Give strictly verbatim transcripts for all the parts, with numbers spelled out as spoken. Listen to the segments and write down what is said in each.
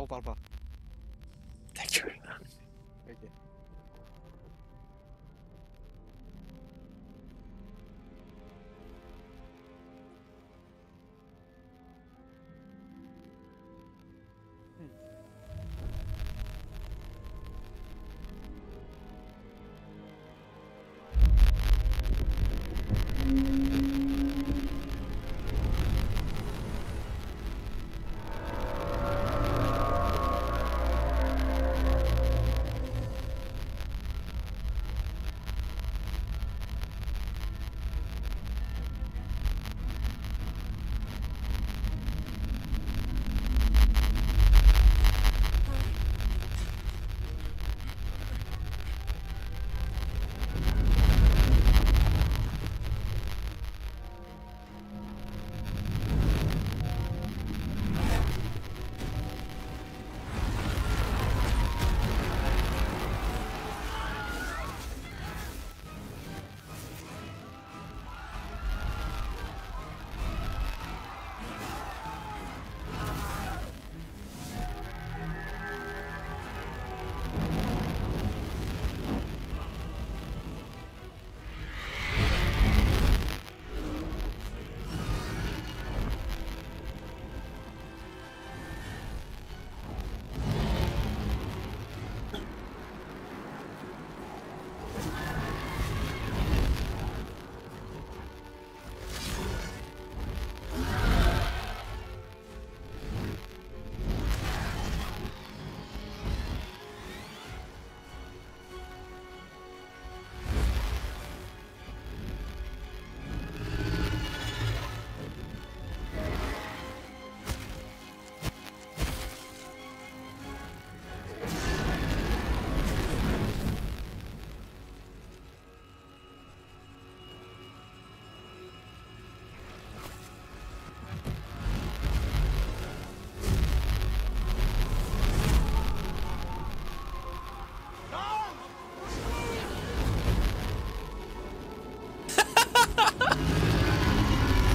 Là, on parle pas. Ta gueule. Ok.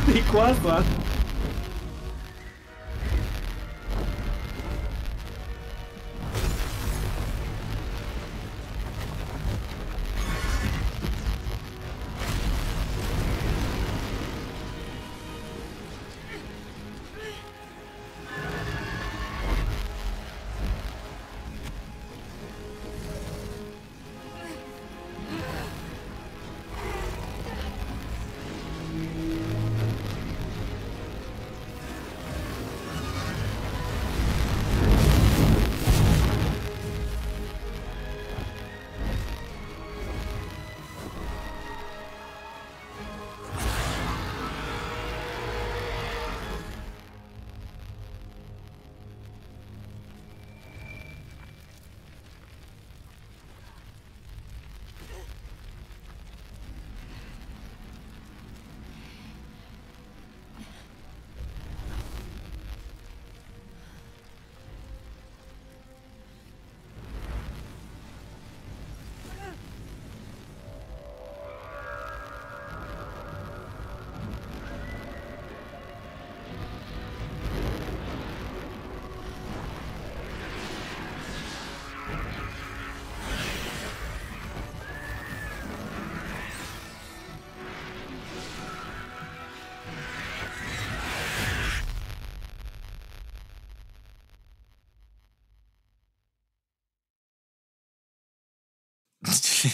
C'est quoi ça?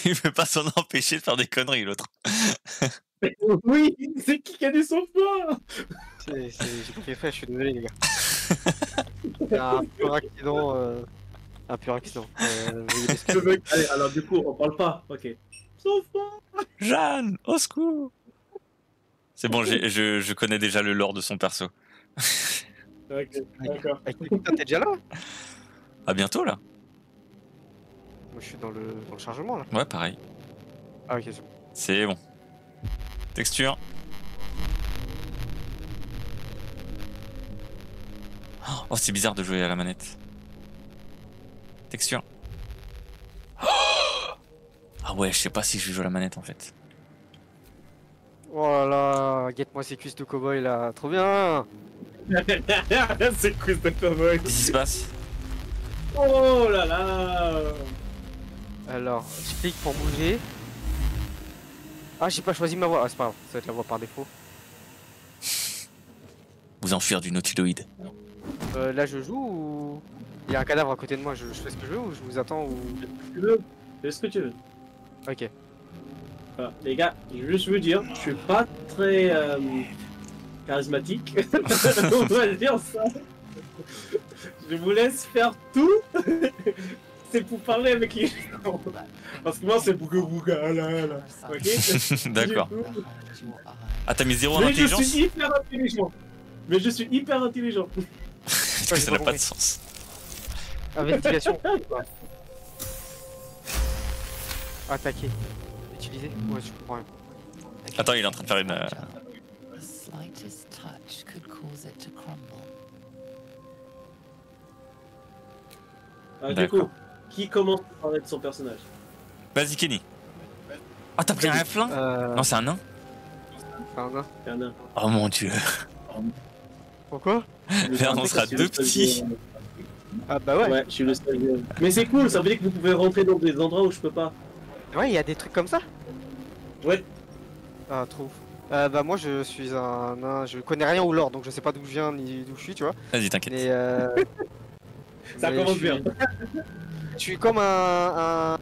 Il peut pas s'en empêcher de faire des conneries, l'autre. Oui, c'est qui qui a des sauvepoints. J'ai kiffé, je suis désolé, les gars. C'est un pur accident. Euh... Un pur accident. Euh, mec... Allez, alors du coup, on parle pas. Ok. Sauve-moi Jeanne, au secours. C'est bon, je, je connais déjà le lore de son perso. Okay, d'accord. T'es déjà là? À bientôt, là. Je suis dans le, dans le chargement là. Ouais, pareil. Ah, ok, c'est bon. C'est bon. Texture. Oh, c'est bizarre de jouer à la manette. Texture. Oh ah, ouais, je sais pas si je joue à la manette en fait. Oh là là, guette-moi ces cuisses de cowboy là. Trop bien. Ces cuisses de cowboy. Qu'est-ce qui se passe? Oh là là. Alors, je clique pour bouger. Ah, j'ai pas choisi ma voie. Ah, c'est pas grave, ça va être la voie par défaut. Vous enfuir du nautiloïde. Euh, là, je joue ou... Il y a un cadavre à côté de moi, je, je fais ce que je veux ou je vous attends ou... Je veux, je fais ce que tu veux. Ok. Voilà. Les gars, je veux juste vous dire, je suis pas très... Euh... charismatique. On doit le dire ça. Je vous laisse faire tout. C'est pour parler avec les gens. Parce que moi c'est bouga bouga là là. Ok. D'accord. Ah, t'as mis zéro en intelligence. Mais je suis hyper intelligent. Mais je suis hyper intelligent. Est-ce que ça n'a pas de sens? Investigation. Attaquer. Utiliser. Ouais, je comprends rien. Attends, il est en train de faire une... Euh... Ah, du coup, qui commence à parler de son personnage? Vas-y Kenny. Ah, t'as pris un flingue? euh... Non, c'est un nain. C'est un nain. C'est un nain. Oh mon dieu. Pourquoi? Là, on sera deux petits. Ah bah ouais. Ouais, je suis le seul. Mais c'est cool, ça veut dire que vous pouvez rentrer dans des endroits où je peux pas. Ouais, il y a des trucs comme ça. Ouais. Ah, trop. Euh, bah moi je suis un nain, je connais rien au lore donc je sais pas d'où je viens ni d'où je suis, tu vois. Vas-y, t'inquiète. Euh... Ça commence bien. Je suis comme un... un...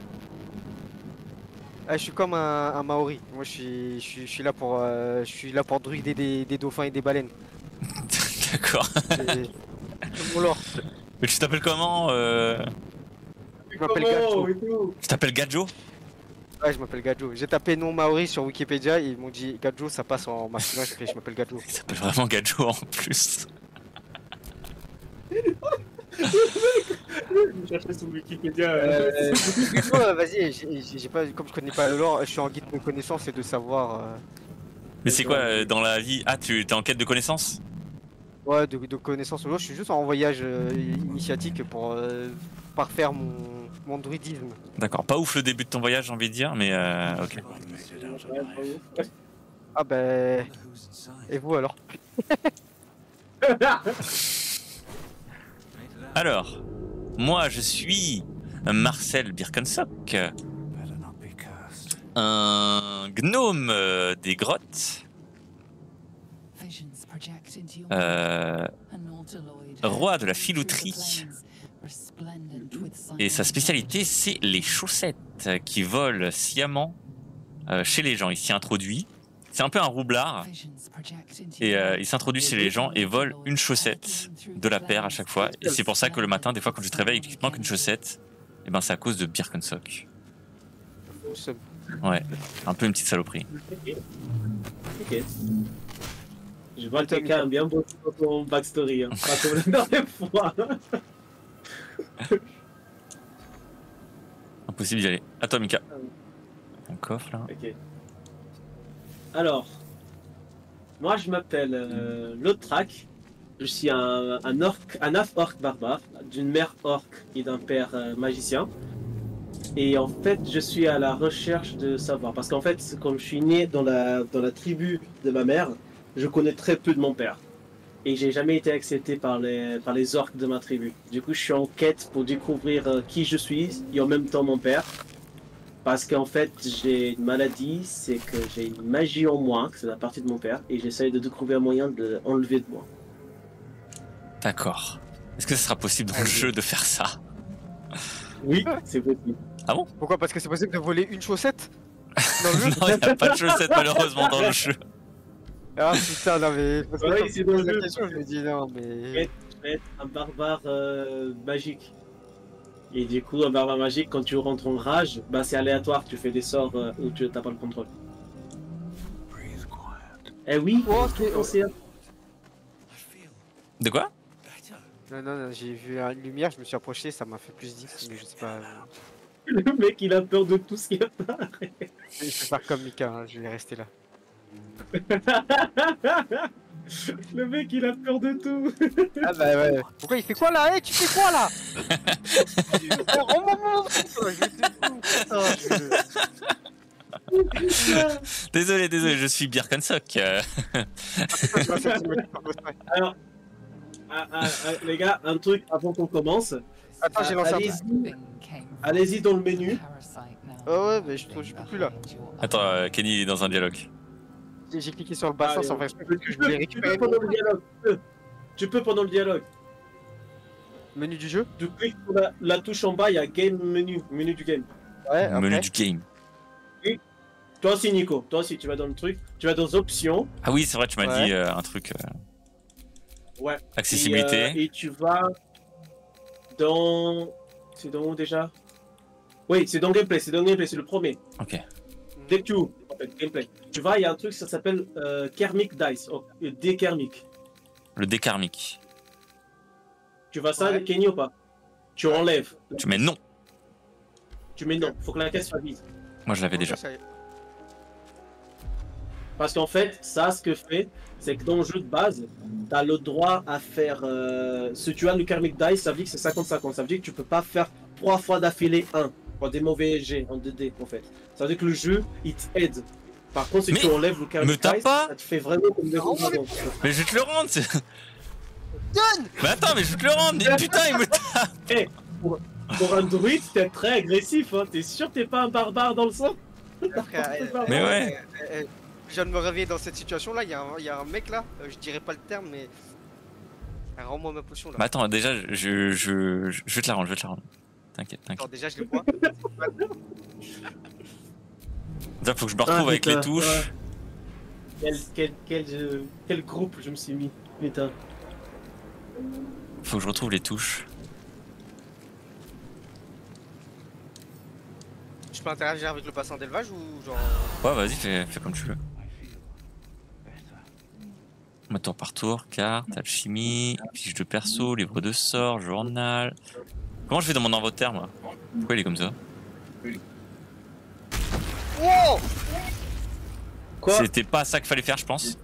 Ah, je suis comme un, un Maori. Moi je suis, je suis, je suis là pour euh... je suis là pour druider des, des dauphins et des baleines. D'accord. C'est mon lore. Mais tu t'appelles comment euh... Je m'appelle Gadjo. Tu t'appelles Gadjo? Ouais, je m'appelle Gadjo. J'ai tapé nom Maori sur Wikipédia et ils m'ont dit Gadjo, ça passe en masculin. J'ai fait je m'appelle Gadjo. Il s'appelle vraiment Gadjo en plus. Je cherchais sur Wikipédia. Euh, euh, Vas-y, j'ai pas, comme je connais pas le lore, je suis en guide de connaissances et de savoir. Euh, Mais c'est quoi euh, dans la vie? Ah, tu t'es en quête de connaissances? Ouais, de, de connaissances au lore. Je suis juste en voyage euh, initiatique pour euh, parfaire mon. Mon druidisme. D'accord, pas ouf le début de ton voyage, j'ai envie de dire, mais euh, ok. Ah bah... Et vous alors? Alors, moi je suis Marcel Birkensock, un gnome des grottes, euh, roi de la filouterie. Et sa spécialité, c'est les chaussettes qui volent sciemment euh, chez les gens. Il s'y introduit. C'est un peu un roublard. Et euh, il s'introduit chez les gens et vole une chaussette de la paire à chaque fois. Et c'est pour ça que le matin, des fois, quand je te réveille, il manque une chaussette. Et ben, c'est à cause de Birkensock. Ouais, un peu une petite saloperie. Ok. Ok. Je vois que quelqu'un bien beau dans ton backstory. Hein. Pas comme la dernière fois. Impossible d'y aller. À toi, Mika. Un coffre là. Ok. Alors, moi je m'appelle euh, Lothrak. Je suis un, un orc, un af-orc barbare, d'une mère orc et d'un père euh, magicien. Et en fait, je suis à la recherche de savoir. Parce qu'en fait, comme je suis né dans la, dans la tribu de ma mère, je connais très peu de mon père. Et j'ai jamais été accepté par les, par les orques de ma tribu. Du coup, je suis en quête pour découvrir euh, qui je suis et en même temps mon père. Parce qu'en fait, j'ai une maladie, c'est que j'ai une magie en moi, que c'est la partie de mon père, et j'essaye de découvrir un moyen de l'enlever de moi. D'accord. Est-ce que ce sera possible dans le jeu de faire ça? Oui, c'est possible. Ah bon? Pourquoi? Parce que c'est possible de voler une chaussette dans le jeu? Non, il n'y a pas de chaussette malheureusement dans le jeu. Ah putain, non mais... Parce que ouais, c'est dans la question, je me dis non mais... Je vais être, je vais être un barbare euh, magique. Et du coup, un barbare magique, quand tu rentres en rage, bah c'est aléatoire, tu fais des sorts euh, où tu n'as pas le contrôle. Eh oui, oh, okay. De quoi? Non, non, non, j'ai vu une lumière, je me suis approché, ça m'a fait plus dix, mais je sais pas... Le mec, il a peur de tout ce qu'il apparaît. Je vais faire comme Mika, hein, je vais rester là. Le mec il a peur de tout. Ah bah ouais. Pourquoi il fait quoi là? Eh hey, tu fais quoi là? Désolé, désolé, je suis Birkensock. Alors, ah, ah, ah, les gars, un truc avant qu'on commence, Attends, j'ai lancé un. Allez-y dans le menu. Ah ouais, mais je suis plus là. Attends, euh, Kenny il est dans un dialogue. J'ai cliqué sur le bassin sans faire que je voulais récupérer. Tu peux pendant le dialogue. Tu peux, tu peux pendant le dialogue. Menu du jeu. Tu cliques sur la, la touche en bas, il y a game menu, menu du game. Ouais. Après. Menu du game. Et toi aussi Nico, toi aussi tu vas dans le truc, tu vas dans options. Ah oui c'est vrai, tu m'as ouais. dit euh, un truc. Euh... Ouais. Accessibilité. Et, euh, et tu vas dans, c'est dans où déjà? Oui, c'est dans gameplay, c'est dans gameplay, c'est le premier. Ok. Dès que tu ouvres, en fait, gameplay. Tu vois, il y a un truc, ça s'appelle euh, Karmic Dice, oh, le dé karmique. Le dé karmique. Tu vas ça ouais. avec Kenny ou pas? Tu enlèves. Tu mets non. Tu mets non, faut que la caisse soit vide. Moi je l'avais déjà. Parce qu'en fait, ça, ce que fait, c'est que dans le jeu de base, tu as le droit à faire. Euh... Si tu as le Karmic Dice, ça veut dire que c'est cinquante cinquante, ça veut dire que tu peux pas faire trois fois d'affilée un. Pour des mauvais jets en deux D en fait. Ça veut dire que le jeu il t'aide. Par contre si mais tu enlèves le Karmic Dice, pas ça te fait vraiment comme des robots. Mais je vais te le rendre. Donne. Mais attends mais je vais te le rendre. Putain il me tape. Hey, pour, pour un druide t'es très agressif hein. T'es sûr t'es pas un barbare dans le sang? Mais ouais. Je viens de me réveiller dans cette situation là. Il y, y a un mec là. Je dirais pas le terme mais. Rends-moi ma potion là. Mais attends déjà je, je, je, je vais te la rendre. Je vais te la rendre. T'inquiète, t'inquiète. Déjà, je les vois. Déjà, faut que je me retrouve ah, avec les touches. Ouais. Quel, quel, quel, euh, quel groupe je me suis mis, putain. Faut que je retrouve les touches. Je peux interagir avec le bassin d'élevage ou genre. Ouais, vas-y, fais, fais comme tu veux. Moi, tour par tour, carte, alchimie, fiche de perso, livre de sort, journal. Comment je vais dans mon inventaire moi? Pourquoi il est comme ça? Wow. Quoi? C'était pas ça qu'il fallait faire je pense.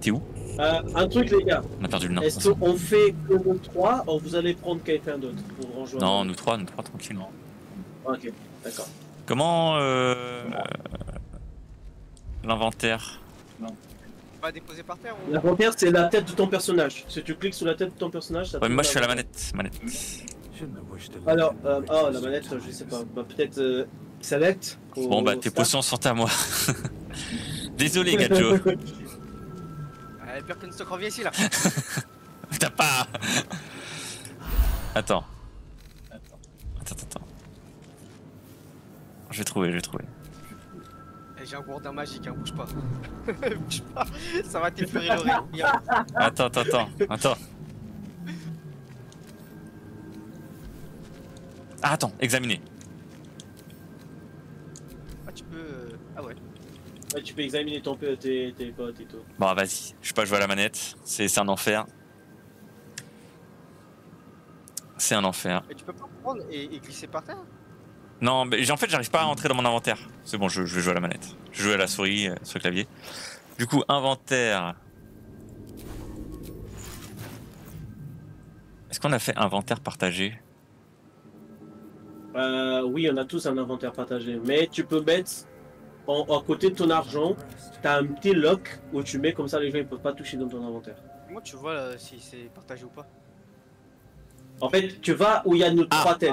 T'es où? euh, Un truc les gars. On a perdu le nom. Est-ce qu'on fait que nous trois ou vous allez prendre quelqu'un d'autre pour rejoindre? Non nous trois, nous trois tranquillement. Ok, d'accord. Comment euh, euh, l'inventaire? Non. Déposer par terre ou... L'inventaire c'est la tête de ton personnage. Si tu cliques sur la tête de ton personnage, ça. Ouais, moi je suis à la manette. manette. Alors, euh, oh la manette, je sais pas. Bah, peut-être euh, Salette. Ou... Bon bah tes potions sont à moi. Désolé Gadjo. euh, Birkenstock revient ici là. T'as pas. Attends. Attends, attends, attends. Je vais trouver, je vais trouver. J'ai un gourdin magique, hein, bouge pas. Bouge pas, ça va t'effleurer l'oreille. Attends, attends, attends, attends. Ah, attends, examiner. Ah, tu peux. Ah, ouais. Ouais, tu peux examiner ton P E, tes, tes potes et tout. Bon, vas-y, je sais pas, je vois la manette. C'est un enfer. C'est un enfer. Et tu peux pas prendre et, et glisser par terre? Non, mais en fait, j'arrive pas à entrer dans mon inventaire. C'est bon, je, je vais jouer à la manette. Je joue à la souris, euh, sur le clavier. Du coup, inventaire. Est-ce qu'on a fait inventaire partagé? euh, Oui, on a tous un inventaire partagé. Mais tu peux mettre, en, en côté de ton argent, t'as un petit lock où tu mets comme ça, les gens ils peuvent pas toucher dans ton inventaire. Comment tu vois là, si c'est partagé ou pas? En fait, tu vas où il y a nos ah. trois têtes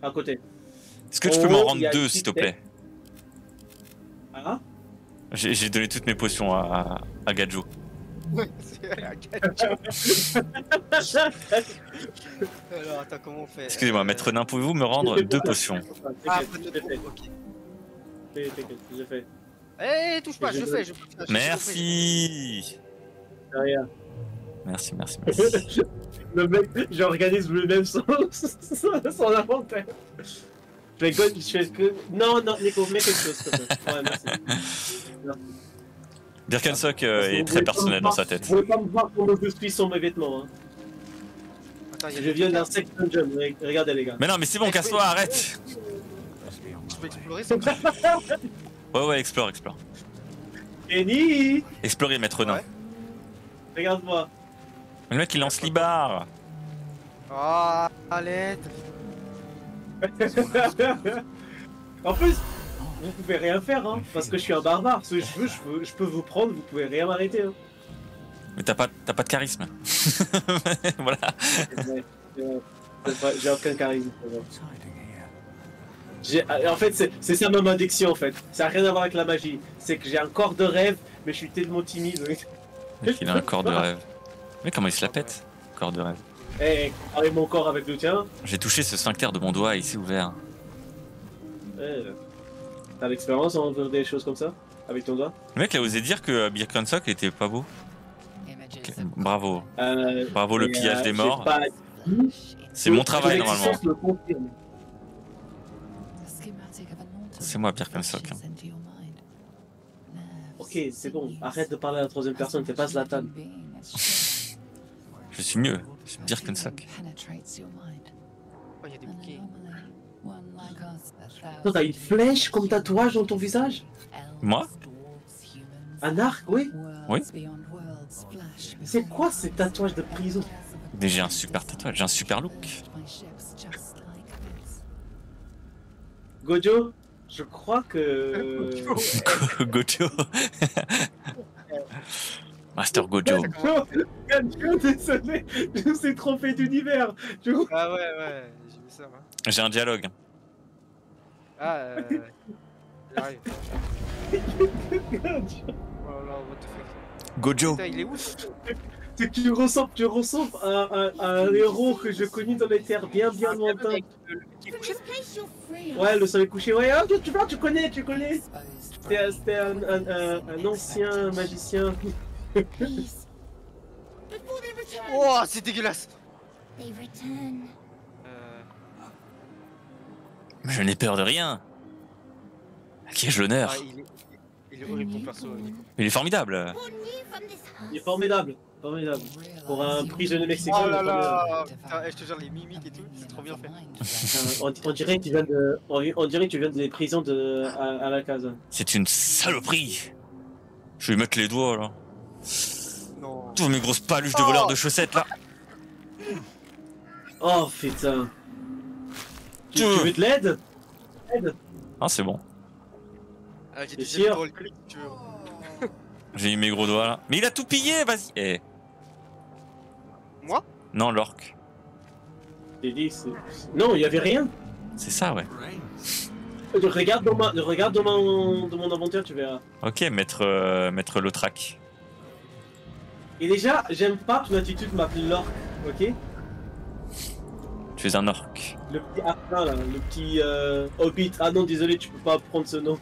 à côté. Est-ce que tu peux oh, m'en rendre deux, s'il te plaît? Ah, j'ai donné toutes mes potions à, à, à Gadjo. Alors, attends, comment on fait? Excusez-moi, euh... maître nain, pouvez-vous me rendre deux potions? Ah, t'inquiète, t'inquiète, je fais. Eh, touche pas, je fais, je fais. Merci. Rien. Merci, merci, merci. Le mec, j'organise le même sans, sans inventaire. Je fais God, je fais que. Non, non, Nico, mets quelque chose. Ouais, merci. Merci. Birkensock euh, est très personnel dans sa tête. Vous ne pouvez pas me voir comment je suis sans mes vêtements. Hein. Attends, je viens d'un sex dungeon, regardez les gars. Mais non, mais c'est bon, casse-toi, arrête. Je peux explorer ça? Ouais, ouais, explore, explore. Kenny. Explorer, maître nain. Ouais. Regarde-moi. Le mec, il lance l'Ibar. Ah, oh, allez. En plus, vous pouvez rien faire hein, parce que je suis un barbare. Si je veux, je peux, je peux vous prendre, vous pouvez rien m'arrêter. Hein. Mais t'as pas, t'as pas de charisme. Voilà. J'ai aucun charisme. En fait, c'est ça ma addiction, en fait. Ça n'a rien à voir avec la magie. C'est que j'ai un corps de rêve, mais je suis tellement timide. Mec, il a un corps de rêve. Mais comment il se la pète, corps de rêve. Eh, hey, mon corps avec le tien. J'ai touché ce sphincter de mon doigt, il s'est ouvert. Hey, t'as l'expérience en faisant des choses comme ça, avec ton doigt. Le mec a osé dire que Birkensock était pas beau. Okay. Bravo. Euh, Bravo le pillage euh, des morts. Pas... C'est mon travail normalement. C'est moi Birkensock. Ok, c'est bon. Arrête de parler à la troisième personne, t'es pas Zlatan. Je suis mieux, je suis Birkensock. Oh, y a des bouquets. T'as une flèche comme tatouage dans ton visage? Moi? Un arc, oui? Oui. C'est quoi ces tatouages de prison? J'ai un super tatouage, j'ai un super look. Gadjo, je crois que... Gadjo. Master Gadjo. Gadjo, désolé, je me suis trompé d'univers. Ah ouais, ouais, j'ai vu ça. J'ai un dialogue. Ah, euh... j'arrive. Gadjo. Putain, il est où? Tu, tu ressembles, tu ressembles à, à, à un héros que je connais dans les terres bien bien lointaines. Ouais, le soleil couché, ouais, oh, tu vois, tu connais, tu connais. C'était un, un, un, un ancien magicien. Oh, c'est dégueulasse. Je n'ai peur de rien. À qui ai-je l'honneur? Il est horrible ton perso. Il est formidable. Il est formidable. Formidable. Pour un prisonnier mexicain. Oh là là, putain, je te jure, les mimiques et tout, c'est trop bien fait. on, on dirait que tu viens de, on, on dirait que tu viens des prisons de, à, à la case. C'est une saloperie. Je vais mettre les doigts là. Non. Tous mes grosses paluches de voleurs de chaussettes là. Oh putain. Tu, tu veux de l'aide? Ah c'est bon. Ah, j'ai des gros clics, tu veux. J'ai eu mes gros doigts là. Mais il a tout pillé, vas-y. Eh. Moi? Non, l'orc. Non, il y avait rien. C'est ça, ouais. Je regarde dans, ma... Je regarde dans, mon... dans mon inventaire, tu verras. Ok, maître, euh, maître Lothrak. Et déjà, j'aime pas ton attitude, m'appelle l'orc, ok? Tu es un orc. Le petit ah, là, le petit euh, hobbit. Ah non, désolé, tu peux pas prendre ce nom.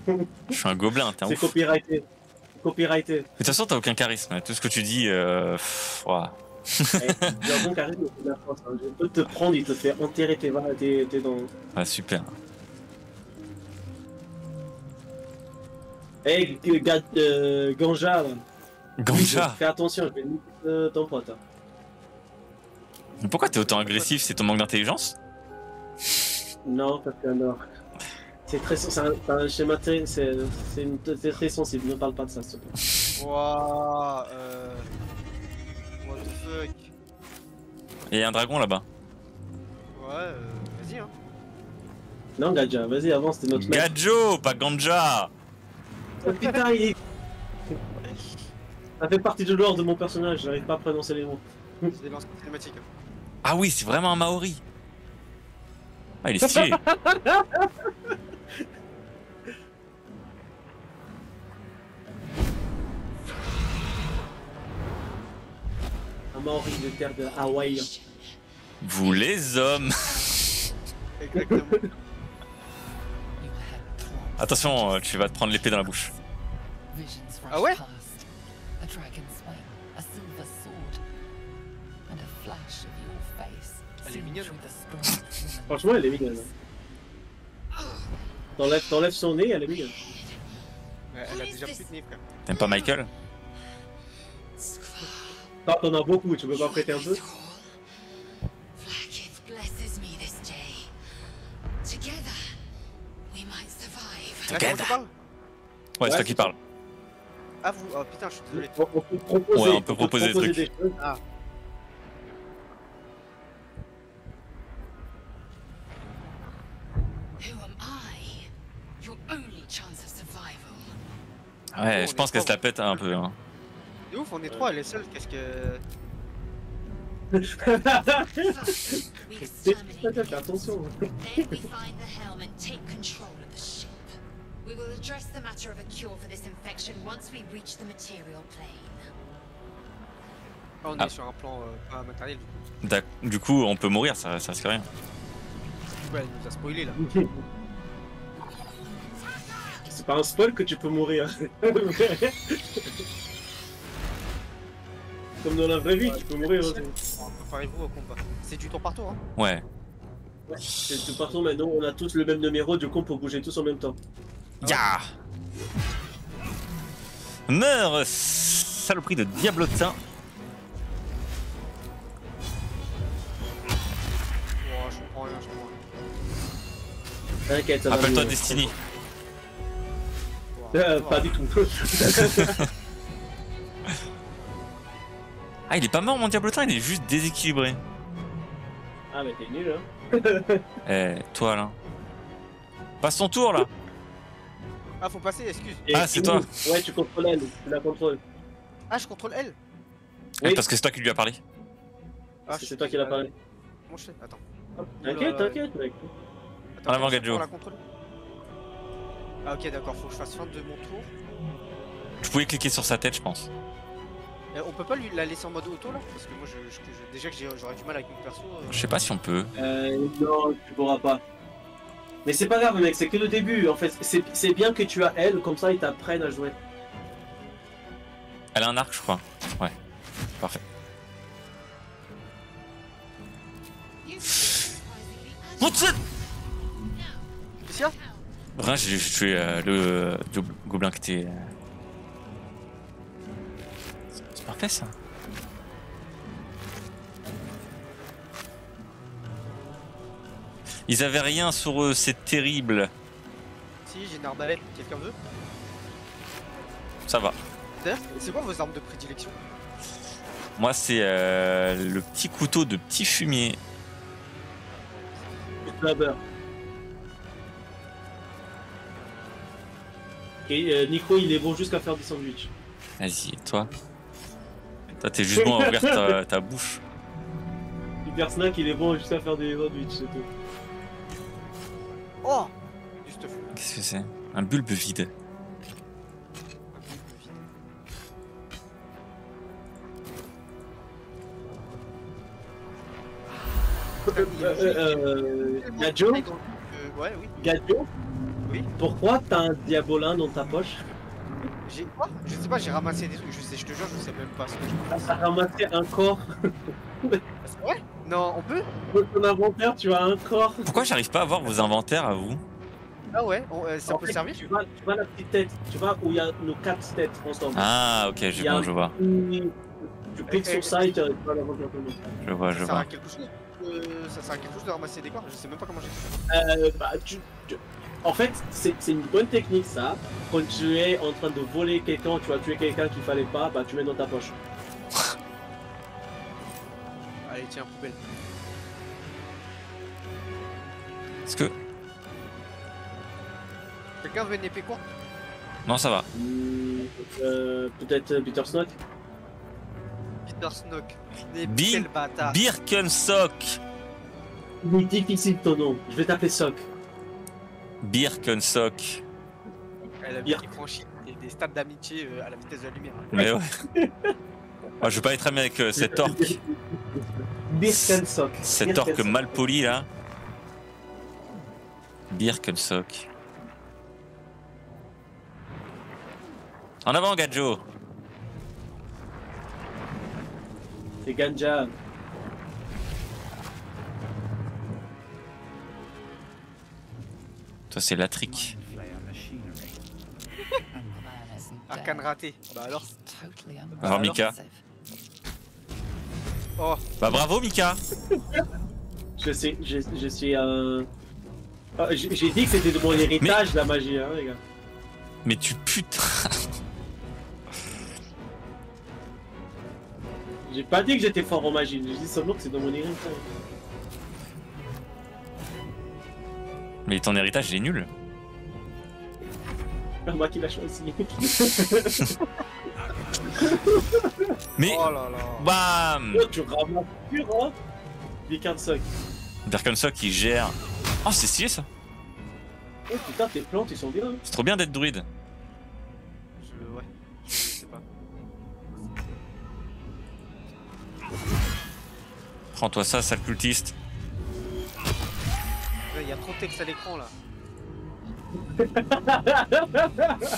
Je suis un gobelin, t'es un. C'est copyrighté. Copyrighté. De toute façon, t'as aucun charisme. Tout ce que tu dis, euh. Waouh. J'ai un bon charisme, c'est la force. Je peux te prendre, il te fait enterrer tes dents. Tes, tes ah, super. Hey, gars, euh, Ganja. Là. Ganja. Oui, fais attention, je vais niquer euh, ton pote. Hein. Mais pourquoi t'es autant agressif? C'est ton manque d'intelligence? Non, parce que non. C'est très sensible. C'est un schéma très. C'est très sensible. Ne parle pas de ça, s'il te plaît. Wouah. Euh. What the fuck? Et y'a un dragon là-bas. Ouais, euh. Vas-y, hein. Non, Gadjo, vas-y, avance, t'es notre mec. Gadjo, pas Ganja. Oh putain, il est. Ça fait partie de l'ordre de mon personnage, j'arrive pas à prononcer les mots. C'est des lances cinématiques. Ah oui, c'est vraiment un Maori. Ah, il est stylé. Un Maori de terre de Hawaï. Vous les hommes. Exactement. Attention, tu vas te prendre l'épée dans la bouche. Ah ouais? Elle est mignonne. Franchement, elle est mignonne. T'enlèves, t'enlèves son nez, elle est mignonne. Elle a déjà plus de nez, frère. T'aimes pas Michael? T'en as beaucoup, tu peux pas prêter un peu? Together. Ouais, c'est toi qui parle. Ah vous, oh putain, je suis désolé. Ouais, on peut proposer des trucs. Ouais, je pense qu'elle se la pète un peu. Hein. C'est ouf, on est trois, elle est seule, qu'est-ce que... C'est pas faire attention. We will address the matter of a cure for this infection once we reach the material plane. On est ah. sur un plan euh, pas matériel du coup. Du coup, on peut mourir, ça, ça risque rien. Ouais, elle nous a spoilé là. C'est pas un spoil que tu peux mourir. Comme dans la vraie vie, ouais, tu peux mourir. Préparez-vous au combat. C'est du tour par tour, hein. Ouais. Ouais, c'est du tour par tour, maintenant on a tous le même numéro, du coup on peut bouger tous en même temps. Ya yeah. Meurs, saloperie de diablotin. Oh, je comprends rien, je comprends rien. T'inquiète, ça va. Rappelle-toi Destiny. Euh, pas du tout. Ah, il est pas mort mon diablotin, il est juste déséquilibré. Ah, mais t'es nul, hein. Eh, toi là. Passe ton tour là. Ah, faut passer, excuse. Et ah, c'est toi. Ouais, tu contrôles elle, tu la contrôles. Ah, je contrôle elle. Oui, eh, parce que c'est toi qui lui as parlé. Ah, c'est toi qui l'a parlé. Moi je sais, attends. T'inquiète, t'inquiète, mec. En avant, Gadjo. Ah, ok, d'accord, faut que je fasse fin de mon tour. Tu pouvais cliquer sur sa tête, je pense. Euh, on peut pas lui la laisser en mode auto là? Parce que moi, je, je, je, déjà que j'aurais du mal avec mon perso. Euh... Je sais pas si on peut. Euh, non, tu pourras pas. Mais c'est pas grave mec, c'est que le début en fait, c'est bien que tu as elle, comme ça ils t'apprennent à jouer. Elle a un arc je crois, ouais, parfait. Mon Dieu ! Qu'est-ce qu'il y a ? Rien, j'ai tué euh, le euh, gobelin qui était... Euh... C'est parfait ça. Ils avaient rien sur eux, c'est terrible. Si, j'ai une arbalète, quelqu'un veut? Ça va. C'est quoi vos armes de prédilection? Moi, c'est euh, le petit couteau de petit fumier. La beurre. Et euh, Nico, il est bon jusqu'à faire des sandwichs. Vas-y, toi. Toi, t'es juste bon à ouvrir ta, ta bouche. Hyper Snack, il est bon jusqu'à faire des sandwichs, c'est tout. Oh! Juste fou. Qu'est-ce que c'est? Un bulbe vide. Un bulbe vide. Euh, euh, euh, Gadjo euh, ouais, oui. Gadjo oui. Pourquoi t'as un diabolin dans ta poche? J'ai quoi? Je sais pas, j'ai ramassé des trucs, je sais, je te jure, je sais même pas ce que je pense. T'as ramassé un corps. C'est vrai? Non, on peut? Ton inventaire, tu as un corps. Pourquoi j'arrive pas à voir vos inventaires à vous? Ah ouais, on, euh, ça en peut fait, servir. Tu vois, tu vois la petite tête, tu vois où il y a nos quatre têtes ensemble. Ah ok, je, bon, un... je vois. Tu cliques sur ça et tu vois l'inventaire. Je vois, je ça vois. Sert à quelque chose, euh, ça sert à quelque chose de ramasser des corps, je sais même pas comment j'ai fait. Euh, bah, tu, tu... En fait, c'est une bonne technique ça. Quand tu es en train de voler quelqu'un, tu vas tuer quelqu'un qu'il fallait pas, bah tu mets dans ta poche. Allez, tiens, poubelle. Est-ce que... Quelqu'un veut une épée quoi? Non, ça va. Mmh, euh, Peut-être Bittersnock. Bittersnock. Quel bâtard. Birkensock. Il est difficile ton nom, je vais t'appeler Sock. Birkensock. Elle a bien franchi des, des stades d'amitié à la vitesse de la lumière. Mais ouais. Moi, je veux pas être ami avec euh, cet orc. Birkensock. Cet orc mal poli là. Birkensock. En avant, Gadjo. C'est Ganja. Toi, c'est Lothrak. Arcane raté. Bah alors. Au revoir, Mika. Oh. Bah bravo, Mika. Je sais, je, je suis un... Oh, j'ai dit que c'était de mon héritage, mais... la magie, hein, les gars. Mais tu putain. J'ai pas dit que j'étais fort en magie, j'ai dit seulement que c'est dans mon héritage. Mais ton héritage, il est nul. C'est moi qui l'a choisi. Mais. Oh là là. Bam. Oh, tu ramasses pur, hein. Birkensock. Birkensock qui gère. Oh, c'est stylé ça. Oh putain, tes plantes, ils sont bien. Hein. C'est trop bien d'être druide. Je. Ouais. Je sais pas. Prends-toi ça, sale cultiste. Il y a trop de texte à l'écran là.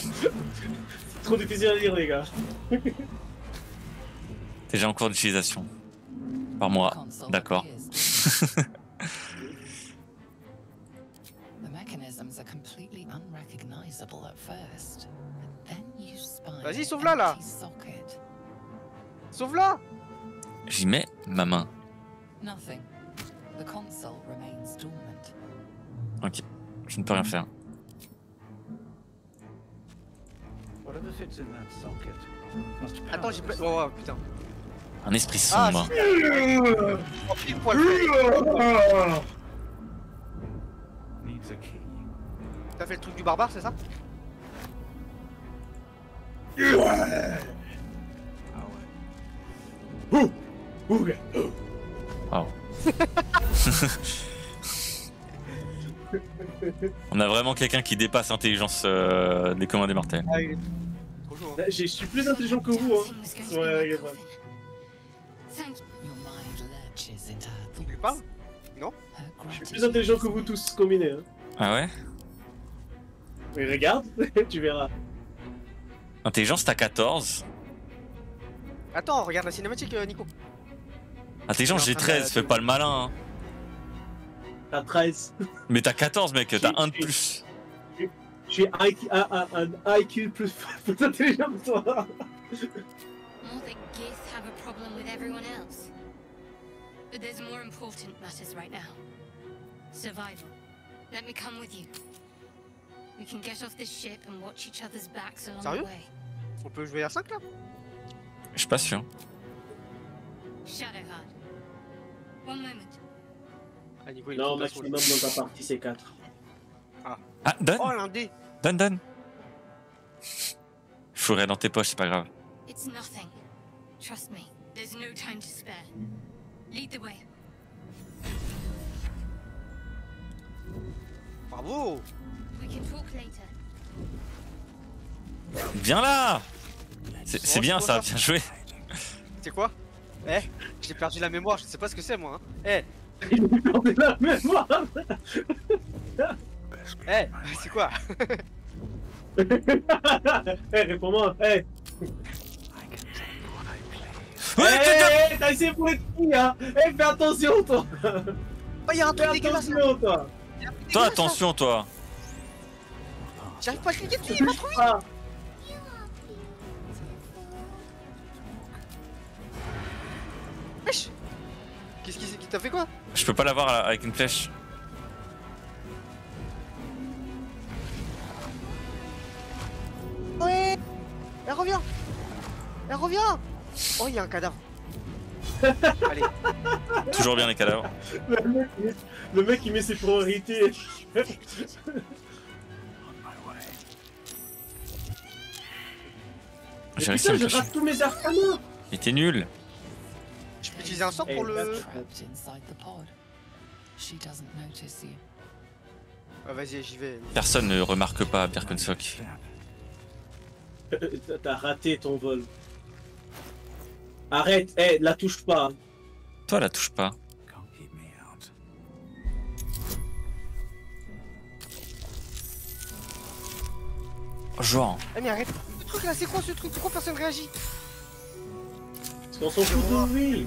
C'est trop difficile à lire les gars. T'es déjà en cours d'utilisation. Par moi, d'accord. Vas-y, sauve-la là. Sauve-la. J'y mets ma main. Ok, je ne peux rien faire. Attends, j'ai pas... Oh, oh putain. Un esprit sombre. Ah, t'as fait le truc du barbare, c'est ça? Ouais. Ah ouais. Ouh. Ouh. Wow. On a vraiment quelqu'un qui dépasse l'intelligence euh, des communs des mortels. Ah, il... Bonjour. Là, je suis plus intelligent que vous. Hein. Ouais, tu parles? Non. Je suis plus intelligent que vous tous combinés. Hein. Ah ouais? Mais regarde, tu verras. Intelligence, t'as quatorze. Attends, regarde la cinématique, Nico. Intelligence, j'ai treize, fais pas le malin. Hein. T'as treize. Mais t'as quatorze, mec, t'as un de plus. Je suis un I Q plus intelligent que toi. Sérieux? On peut jouer à cinq là? Je suis pas sûr. Shadowheart. One moment. Ah, Nico, il non, maximum dans ta partie, c'est quatre. Ah, ah donne. Oh, l'un dé. Donne, donne. Je fourrais dans tes poches, c'est pas grave. It's nothing. Trust me. There's no time to spare. Lead the way. Bravo. We can talk later. Viens là. C'est bien ça, bien joué. C'est quoi? Eh, j'ai perdu la mémoire, je sais pas ce que c'est moi. Hein. Eh, j'ai perdu la mémoire. Eh, c'est quoi? Eh, réponds-moi. Eh. Eh, t'as essayé pour les filles, hein. Eh, fais attention toi. Il y a un truc dégueulasse. Toi, toi attention toi. J'arrive pas à cliquer dessus, il m'a trouvé. Qu'est-ce qui, qui t'a fait quoi? Je peux pas l'avoir avec une flèche. Ouais. Elle revient. Elle revient. Oh, il y a un cadavre. Allez. Toujours bien les cadavres. Le mec, le mec il met ses priorités. J'ai réussi à me cacher. Mais t'es nul. Je peux utiliser un sort pour le... Ah, vas-y, j'y vais. Personne ne remarque pas Birkensock. T'as raté ton vol. Arrête, eh, hey, la touche pas. Toi, la touche pas. Genre. Eh mais arrête. Ce truc là, c'est quoi ce truc? Pourquoi personne réagit? On s'en fout de lui.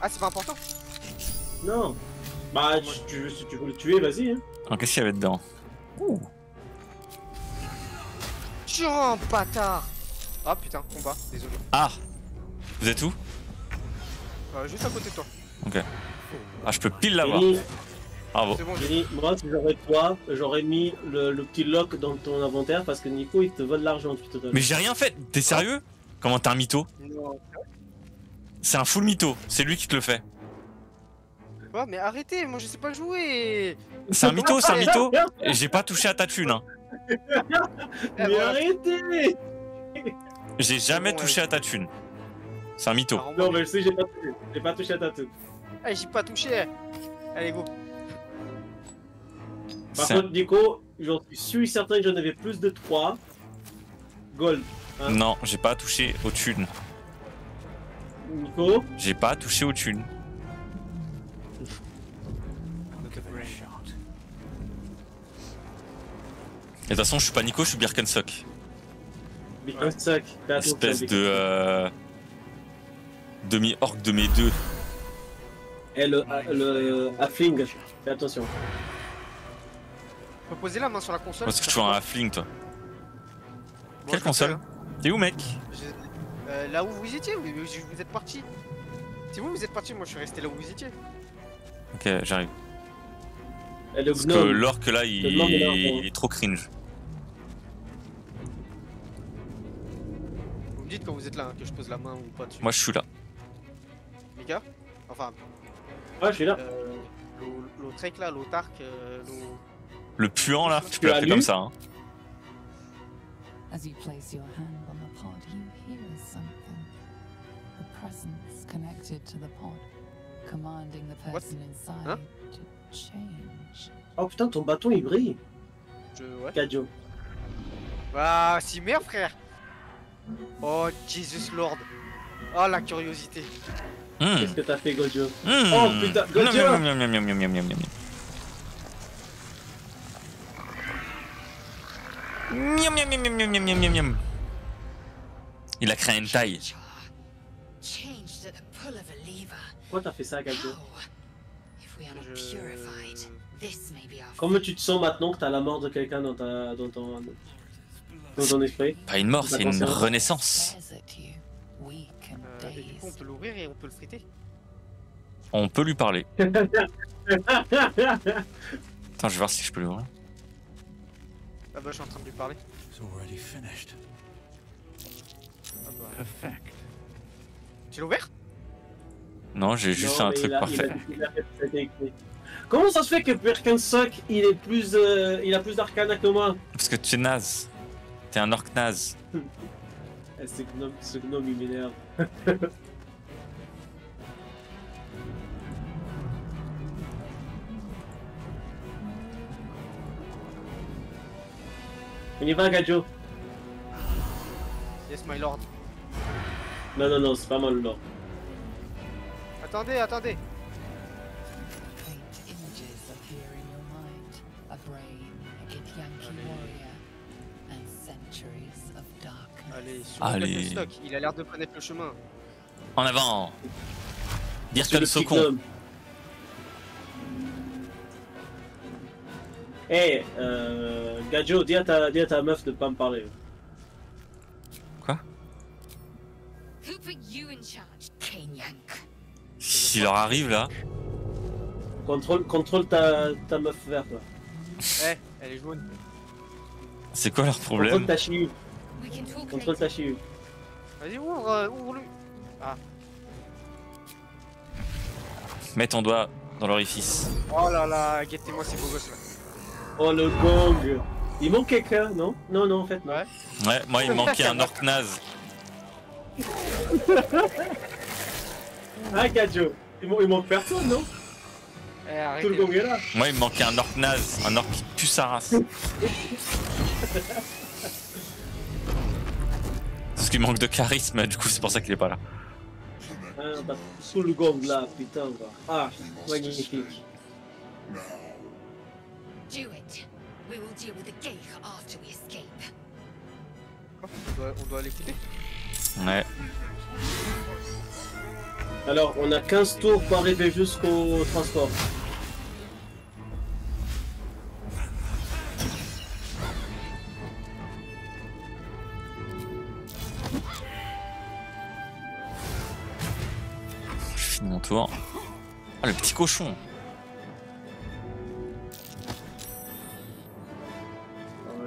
Ah, c'est pas important. Non. Bah, tu, tu veux, si tu veux le tuer, vas-y. Hein. Alors, qu'est-ce qu'il y avait dedans? Ouh. Tiens, bâtard. Ah, putain, combat, désolé. Ah. Vous êtes où? euh, Juste à côté de toi. Ok. Ah, je peux pile l'avoir. Bravo. Bon, moi, si j'aurais toi, j'aurais mis le, le petit lock dans ton inventaire parce que Nico, il te vole l'argent depuis tout à l'heure. Mais j'ai rien fait. T'es sérieux? Comment t'es un mytho? Non. C'est un full mytho, c'est lui qui te le fait. Ouais, mais arrêtez, moi je sais pas jouer. C'est un mytho, c'est un mytho. J'ai pas touché à ta thune. Hein. Mais arrêtez. J'ai jamais bon, touché ouais. à ta thune. C'est un mytho. Non, mais je sais, j'ai pas touché. J'ai pas touché à ta thune. Ah, j'ai pas touché. Allez, go. Par contre, Nico, j'en suis certain que j'en avais plus de trois. Gold. Hein. Non, j'ai pas touché aux thunes. Nico ? J'ai pas touché aux thunes. Et de toute façon, je suis pas Nico, je suis Birkensock. Birkensock, ouais. Espèce de. Euh, Demi-orc de mes deux. Et le. le Halfling, fais attention. Tu peux poser la main sur la console. Parce que tu as un Halfling, toi. Bon, quelle console? T'es où, mec? je... euh, Là où vous étiez, vous, vous êtes parti. C'est vous, vous êtes parti, moi je suis resté là où vous étiez. Ok, j'arrive. Parce que l'orc là, il... il est trop cringe. Vous me dites quand vous êtes là, hein, que je pose la main ou pas dessus. Moi je suis là. Mika? Enfin... Ouais, je suis là. Euh, le, le trek là, l'autark, euh, le... le puant là, tu peux l'appeler comme ça. Hein. As you place your hand on the pod, you hear something. The presence connected to the pod, commanding the person inside hein to change. Oh putain, ton bâton il brille. Je... ouais. Gadjo. Ah, si merde frère. Oh, Jesus Lord. Oh, la curiosité. Mmh. Qu'est-ce que t'as fait, Gadjo? Mmh. Oh putain, Gadjo. Miam, miam, miam, miam, miam, miam, miam. Miam, miam, miam, miam, miam, miam, miam, miam. Il a créé une taille. Pourquoi t'as fait ça, Gadjo? Je... Comment tu te sens maintenant que t'as la mort de quelqu'un dans, ta... dans, ton... dans ton esprit? Pas une mort, c'est une renaissance. Euh, mais du coup, on peut l'ouvrir et on peut le friter. On peut lui parler. Attends, je vais voir si je peux l'ouvrir. Ah bah je suis en train de lui parler. Ah bah. Tu l'as ouvert? Non, j'ai juste non, un truc a, parfait. Il a, il a, il a... Comment ça se fait que Birkensock il est plus, euh, il a plus d'arcana que moi? Parce que tu es naze. T'es un orc naze. Ce gnome, ce gnome il m'énerve. On y va, Gadjo. Yes, my lord. Non, non, non, c'est pas mal, lord. Attendez, attendez. Allez, allez. Stock. Il a l'air de connaître le chemin. En avant. Birken Socon. Eh, hey, euh, Gadjo, dis à, ta, dis à ta meuf de pas me parler. Quoi? S'il leur arrive là. Contrôle, contrôle ta, ta meuf verte là. Eh, hey, elle est jaune. C'est quoi leur problème? Contrôle ta chiu. Contrôle ta chiu. Vas-y, ouvre, euh, ouvre-le. Ah. Mets ton doigt dans l'orifice. Oh là là, guettez-moi ces beaux gosses là. Oh le gong! Il manque quelqu'un, non? Non, non, en fait, non. Ouais. Ouais, moi il manquait un orc naze. Ah, Gadjo! Il, il manque personne, non? Eh, tout le gong est là! Moi il me manquait un orc naze, un orc qui pue sa race. Parce qu'il manque de charisme, du coup c'est pour ça qu'il est pas là. Ah, bah, sous le gong là, putain, quoi. Ah, magnifique. Do it. We will deal with the gay after we escape. Oh, on doit, on doit l'écouter. Ouais. Alors, on a quinze tours pour arriver jusqu'au transport. Je finis mon tour. Ah, le petit cochon.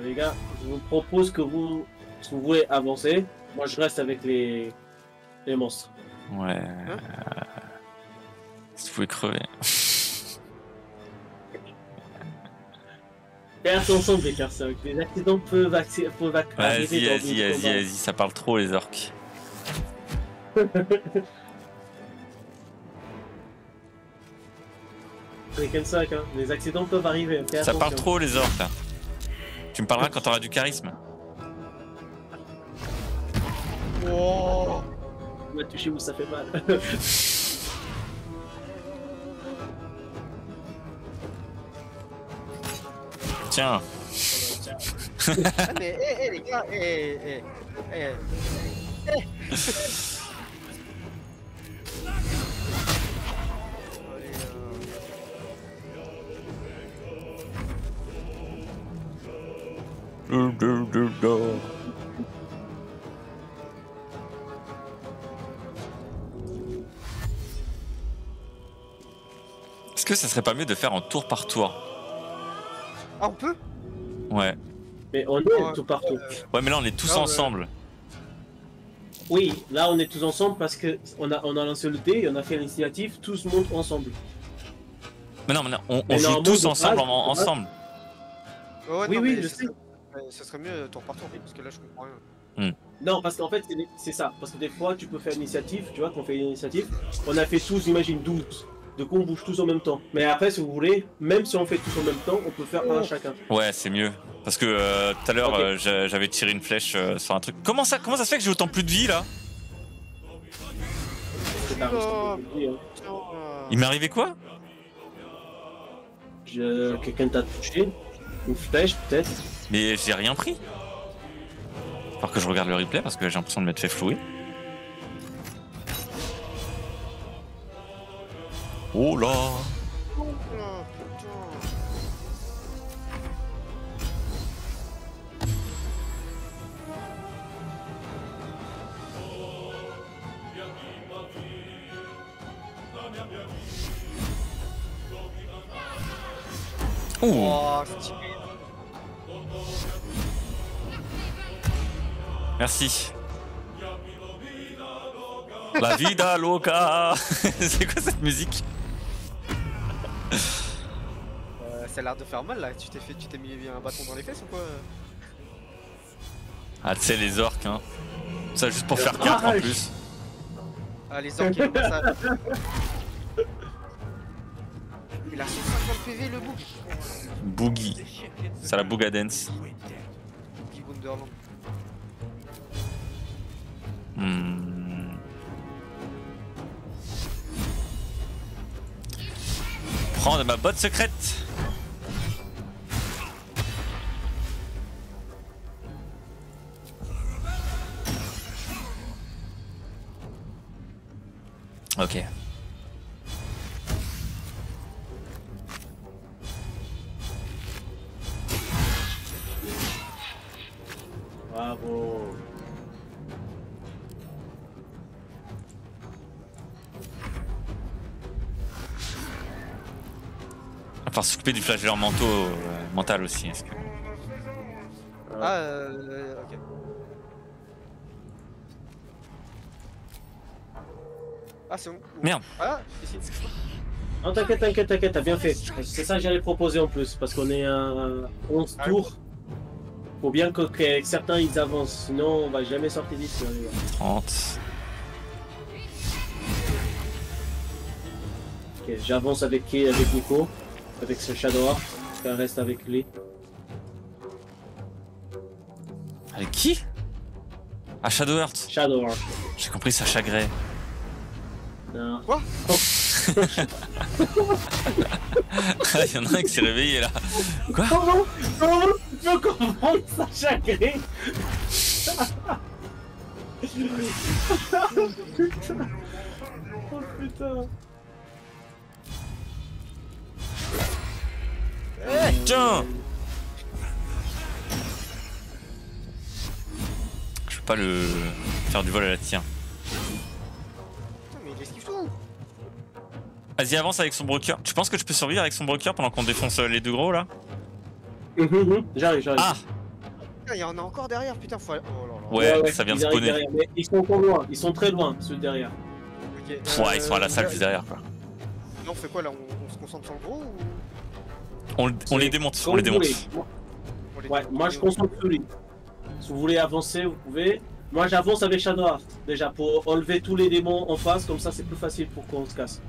Les gars, je vous propose que vous, si vous voulez avancer, moi je reste avec les, les monstres. Ouais. Hein? Si vous pouvez crever. Fais attention, Birkensock, les accidents peuvent, acc peuvent acc vas arriver dans Vas-y, vas-y, vas-y, vas-y, ça parle trop les orques. C'est comme ça, hein. Les accidents peuvent arriver. Fais ça attention. Parle trop les orques. Hein. Tu me parleras quand t'auras du charisme. Oh, tu m'as touché où ça fait mal. Tiens. Ah, mais hé hé les gars, hé hé hé hé. Du, du, du, du. Est-ce que ça serait pas mieux de faire en tour par tour? Ah, on peut? Ouais. Mais on est ouais, tout partout. Ouais, mais là on est tous non, ensemble. Ouais. Oui, là on est tous ensemble parce que on a, on a lancé le dé, on a fait l'initiative, tous montent ensemble. Mais non, mais non on, on joue non, tous ensemble. Place, en, ensemble. Ouais, ouais, oui, non, oui, je sais. Ça serait mieux tour par tour parce que là je comprends rien. Mm. Non, parce qu'en fait c'est ça. Parce que des fois tu peux faire l'initiative, tu vois, qu'on fait l'initiative, on a fait tous, imagine douze. De coup, on bouge tous en même temps. Mais après, si vous voulez, même si on fait tous en même temps, on peut faire un chacun. Ouais, c'est mieux. Parce que euh, tout à l'heure, okay. euh, j'avais tiré une flèche euh, sur un truc. Comment ça, comment ça se fait que j'ai autant plus de vie, là? Oh. Il m'est arrivé quoi? Je... Quelqu'un t'a touché? Une flèche, peut-être? Mais j'ai rien pris. Faut que je regarde le replay, parce que j'ai l'impression de m'être fait flouer. Oh là! Oh! Merci. La vida loca! C'est quoi cette musique? Euh, ça a l'air de faire mal là, tu t'es fait, tu t'es mis un bâton dans les fesses ou quoi? Ah tu sais les orques hein. Ça juste pour faire quatre en plus. Ah les orques ils ça. Il a cent cinquante P V le bouc. Boogie. C'est la Boogadance. Boogie Wonderland. Hmm. Prendre ma botte secrète. Ok. Bravo. Enfin, s'occuper du flagelleur manteau, euh, mental aussi. Est-ce que... Ah, euh, ok. Ah, c'est bon. Merde. Ah, ici. Non, t'inquiète, t'inquiète, t'inquiète, t'as bien fait. C'est ça que j'allais proposer en plus, parce qu'on est à onze tours. Faut bien que, que certains ils avancent, sinon on va jamais sortir d'ici. trente. Ok, j'avance avec qui? Avec Nico. Avec ce Shadowheart, ça reste avec lui. Avec qui? Ah, Shadowheart. Shadowheart. J'ai compris, ça chagrait. Non. Quoi? Il y en a un qui s'est réveillé là. Quoi? Comment, comment tu peux comprendre ça chagrait? Oh putain. Oh putain. Hey, tiens! Je peux pas le faire du vol à la tienne. Putain, mais il esquive tout! Vas-y, avance avec son broker. Tu penses que je peux survivre avec son broker pendant qu'on défonce les deux gros là? mmh, mmh. J'arrive, j'arrive. Ah! Il y en a encore derrière, putain, faut aller. Oh, là, là. Ouais, ouais, ça vient de spawner. Derrière, mais ils sont encore loin, ils sont très loin ceux derrière. Okay, euh, ouais, ils sont à la salle juste derrière quoi. Non, on fait quoi là? On, on se concentre sur le gros ou... On, on les démonte, on les démonte. Ouais, moi je concentre celui. Si vous voulez avancer, vous pouvez. Moi j'avance avec Shadowheart, déjà, pour enlever tous les démons en face, comme ça c'est plus facile pour qu'on se casse.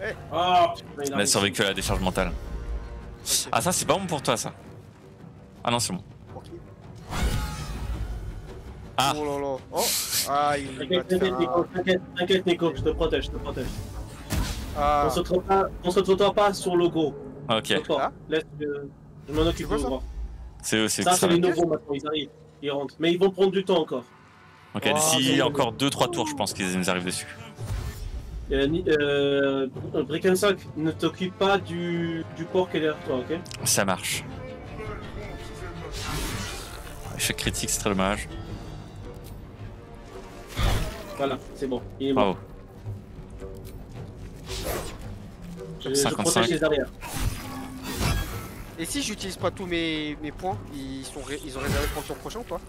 Hey. Oh, putain, il a survécu à la décharge mentale. Okay. Ah ça c'est pas bon pour toi ça. Ah non c'est bon. Okay. Ah. Oh là là. Oh. Ah, t'inquiète, t'inquiète Nico, je te protège, je te protège. Ah. On se retrouve pas sur le go. Ok. Ah. Laisse, euh, je m'en occupe. C'est aussi. Ça c'est les nouveaux maintenant, ils arrivent, ils rentrent. Mais ils vont prendre du temps encore. Ok, oh, d'ici encore deux trois tours je pense qu'ils nous arrivent dessus. Euh, euh, Birkensock, ne t'occupe pas du, du corps qui est derrière toi, ok? Ça marche. Échec critique, c'est très dommage. Voilà, c'est bon, il est mort. Je, je protège les arrières. Et si j'utilise pas tous mes, mes points, ils, sont ré, ils ont réservé pour le tour prochain ou pas?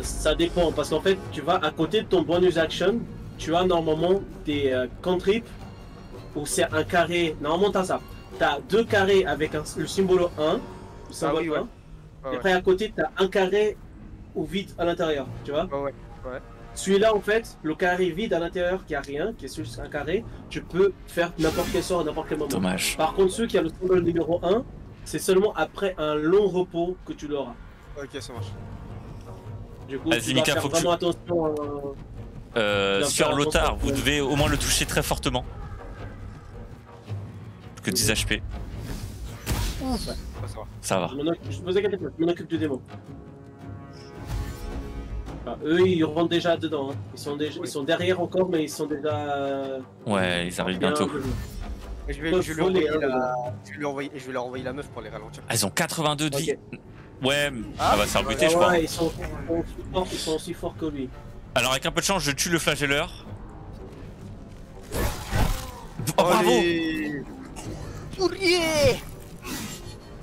Ça dépend, parce qu'en fait, tu vas à côté de ton bonus action. Tu as normalement des euh, cantrips où c'est un carré. Normalement, t'as ça. T'as deux carrés avec un, le symbole un. Le symbole ah oui, un. Ouais. Ah et ouais. Après, à côté, t'as un carré ou vide à l'intérieur. Tu vois ah ouais. Ouais. Celui-là, en fait, le carré vide à l'intérieur qui a rien, qui est juste un carré, tu peux faire n'importe quel sort à n'importe quel moment. Dommage. Par contre, celui qui a le symbole numéro un, c'est seulement après un long repos que tu l'auras. Ok, ça marche. Du coup, tu vas faire faut vraiment que tu... attention. À... Euh, sur Lothrak, vous devez au moins le toucher très fortement. Que dix H P. Ouais. Ça va. Je vous inquiétez pas, je m'en occupe du démon. Enfin, eux ils rentrent déjà dedans. Hein. Ils, sont déjà, oui. Ils sont derrière encore, mais ils sont déjà. Ouais, ils arrivent bientôt. Je vais, je, vais lui la... La... Je, vais lui envoyer... je vais leur envoyer la meuf pour les ralentir. Ah, ils ont quatre-vingt-deux de vie. Okay. Ouais, ah, ça va se faire buter, ah, je crois. Ouais, ils sont... ils sont aussi forts que lui. Alors avec un peu de chance, je tue le flagelleur. Oh, bravo! Bourrier!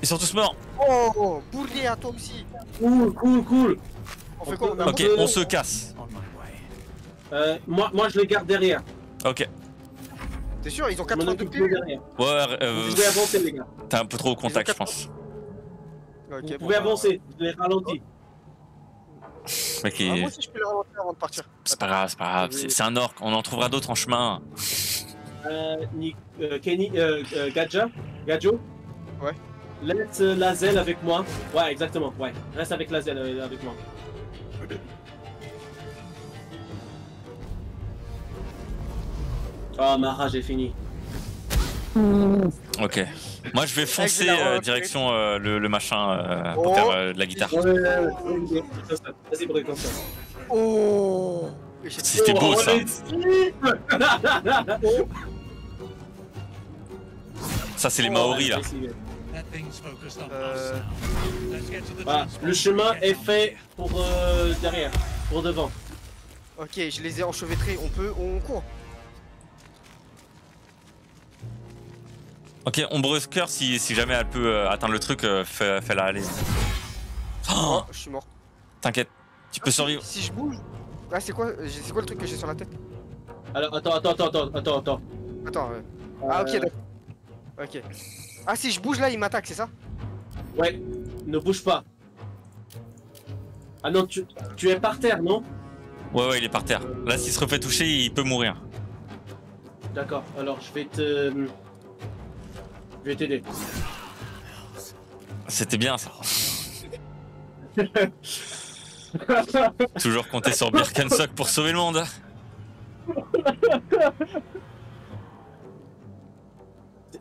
Ils sont tous morts. Oh, bourrier à toi aussi. Cool, cool, cool. On fait quoi? Ok, on se casse. Euh, moi, moi, je les garde derrière. Ok. T'es sûr? Ils ont quatre-vingt-deux pieds derrière. Ouais, euh... vous pouvez avancer les gars. T'es un peu trop au contact, je pense. Okay, vous pouvez bon, avancer, je les ralentis. Oh. Okay. Ah, moi aussi je peux le ralentir avant de partir. C'est pas grave, c'est pas grave, c'est un orc, on en trouvera d'autres en chemin. Euh, Nick, euh, Kenny, euh, euh, Gadja, Gadjo. Ouais. Laisse euh, la zèle avec moi. Ouais, exactement, ouais. Reste avec la zèle euh, avec moi. Oh, ma rage est finie. Ok. Moi je vais foncer euh, direction euh, le, le machin euh, oh. Pour faire euh, de la guitare. Vas-y pour les comme ça. Oh. C'était beau oh, ça. Ça c'est les Maoris là. Euh... Voilà. Le chemin est fait pour euh, derrière, pour devant. Ok, je les ai enchevêtrés. On peut, on court. Ok, ombreuse cœur, si, si jamais elle peut euh, atteindre le truc, euh, fais-la aller. Oh, je suis mort. T'inquiète, tu peux ah, survivre. Si, si je bouge. Ah, c'est quoi, c'est quoi le truc que j'ai sur la tête? Alors, attends, attends, attends, attends, attends. Attends, ouais. Euh... Ah, ok, d'accord. Ok. Ah, si je bouge là, il m'attaque, c'est ça? Ouais, ne bouge pas. Ah non, tu, tu es par terre, non? Ouais, ouais, il est par terre. Là, s'il se refait toucher, il peut mourir. D'accord, alors je vais te... Je vais t'aider. C'était bien ça. Toujours compter sur Birkensock pour sauver le monde.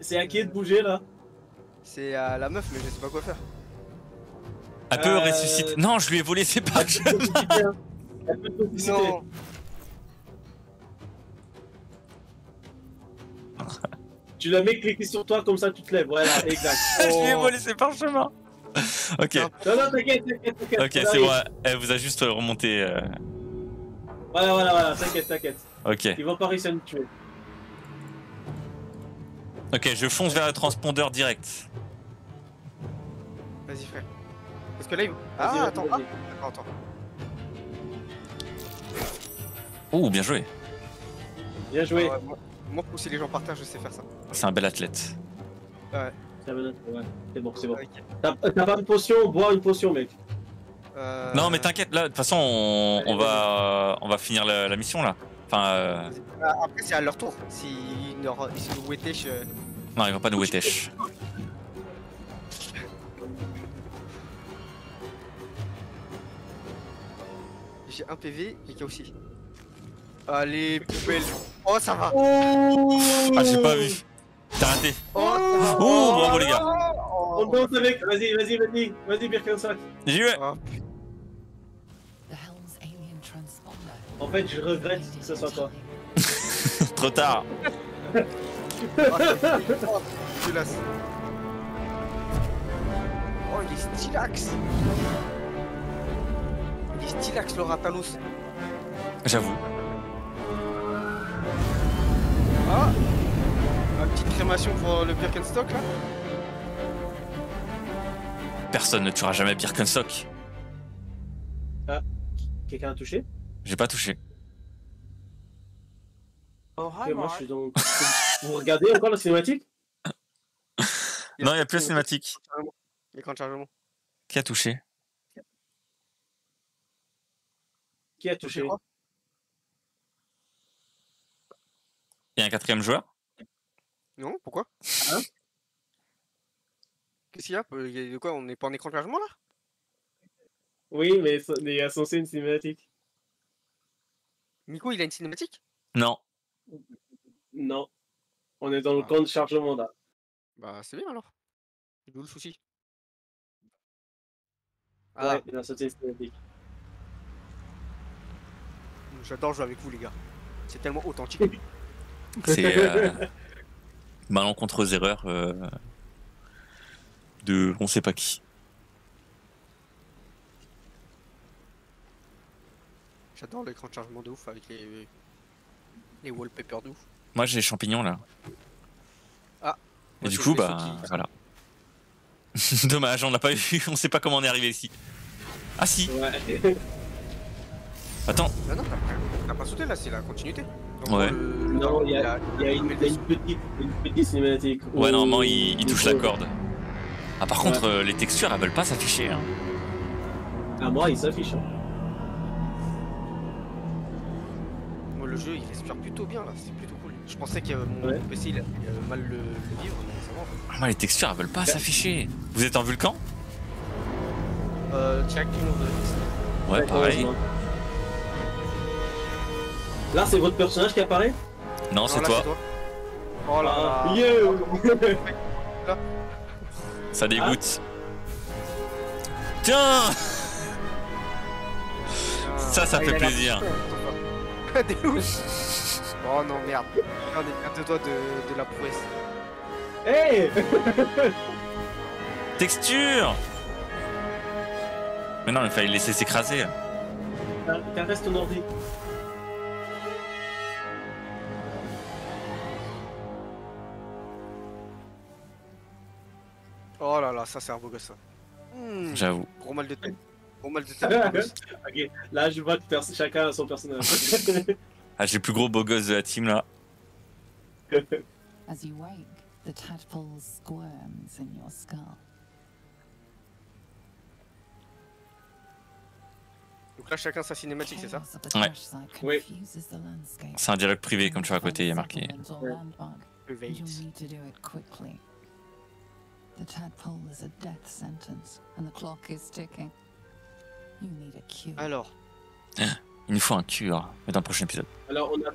C'est à qui de bouger là? C'est à la meuf mais je sais pas quoi faire. Elle peut euh... ressusciter. Non, je lui ai volé ses pages. Elle peut ressusciter. Tu la mets cliquer sur toi comme ça tu te lèves, voilà, exact. Oh. Je lui ai volé ses parchemins. Ok. Non, non, t'inquiète, t'inquiète, t'inquiète. Ok, c'est bon, elle vous a juste remonté... Euh... Voilà, voilà, voilà, t'inquiète, t'inquiète. Ok. Ils vont pas réussir à nous tuer. Ok, je fonce vers le transpondeur direct. Vas-y frère. Parce que là il... Ah, attends, ah, attends, attends. Oh, bien joué. Bien joué. Ah, ouais, bon. Moi, pousser les gens par terre, je sais faire ça. C'est un bel athlète. Ouais. C'est un bel athlète, ouais. C'est bon, c'est bon. Okay. T'as pas une potion, bois une potion, mec. Euh... Non, mais t'inquiète, là, de toute façon, on, on, va, on va finir la, la mission, là. Enfin, euh... Après, c'est à leur tour. S'ils nous wetèchent. Non, ils vont pas nous wetèchent. J'ai un P V, mais il y a aussi. Ah, les poubelles. Oh, ça va. Oh ah, j'ai pas vu. T'as raté. Oh, oh, oh bravo, les gars. On danse avec. Vas-y, vas-y, vas-y. Vas-y, Birkensock. J'y vais. Oh. En fait, je regrette que ce soit toi. Trop tard. Oh, il est stylax. Il est stylax, le Ratalos. J'avoue. Ah, une petite crémation pour le Birkenstock là. Personne ne tuera jamais Birkenstock. Ah, quelqu'un a touché? J'ai pas touché. Oh, hi, moi, je suis dans... Vous regardez encore la cinématique? Non, il n'y a plus la cinématique. L'écran de chargement. Qui a touché? Qui a touché? Il y a un quatrième joueur? Non, pourquoi? Hein? Qu'est-ce qu'il y a? De quoi? On n'est pas en écran de chargement là? Oui, mais il y a censé une cinématique. Miko, il a une cinématique? Non. Non. On est dans le ah. camp de chargement là. Bah, c'est bien alors. C'est où le souci? Ah, ouais, il a sauté une cinématique. J'adore jouer avec vous, les gars. C'est tellement authentique. C'est euh, malencontreuse erreur euh, de on sait pas qui. J'adore l'écran de chargement de ouf avec les, les wallpapers de ouf. Moi j'ai les champignons là. Ah. Et du coup bah qui... voilà. Dommage, on l'a pas eu, on sait pas comment on est arrivé ici. Ah si ouais. Attends. Ah non, t'as pas sauté là, c'est la continuité. Donc, ouais. Euh, non, il y, y, y, y a une petite, une petite cinématique. Ouais, normalement il, il touche la corde. Ah par ouais. contre euh, les textures elles veulent pas s'afficher. Hein. Ah moi ils s'affichent. Hein. Le jeu il respire plutôt bien là, c'est plutôt cool. Je pensais que euh, mon ouais. P C il a euh, mal le, le vivre, mais ça va en fait. Ah, moi les textures elles veulent pas s'afficher. Vous êtes en volcan? Euh, check de... Ouais, ouais, pareil. Là, c'est votre personnage qui apparaît? Non, c'est toi. toi. Oh là là. Yeah. Ça dégoûte. Ah. Tiens ah. Ça, ça ah, fait plaisir. Des ouf. Oh non merde, on est à deux doigts de, de la prouesse. Hey Texture. Mais non, mais fallait le laisser s'écraser. T'as reste au ordi. Oh là là, ça c'est un beau gosse ça. Mmh. J'avoue. Gros mal de tête. Bon, mal de terrain, okay. Là je vois que chacun a son personnage. Ah j'ai le plus gros beau gosse de la team là. As you wake, the tadpole squirms in your skull. Donc là chacun sa cinématique c'est ça? Ouais. Oui. C'est un dialogue privé comme tu vois à côté il y a marqué. Ouais. The tadpole is a death sentence and the clock is ticking. Alors, il nous faut un cure, mais dans le prochain épisode. Alors, on a,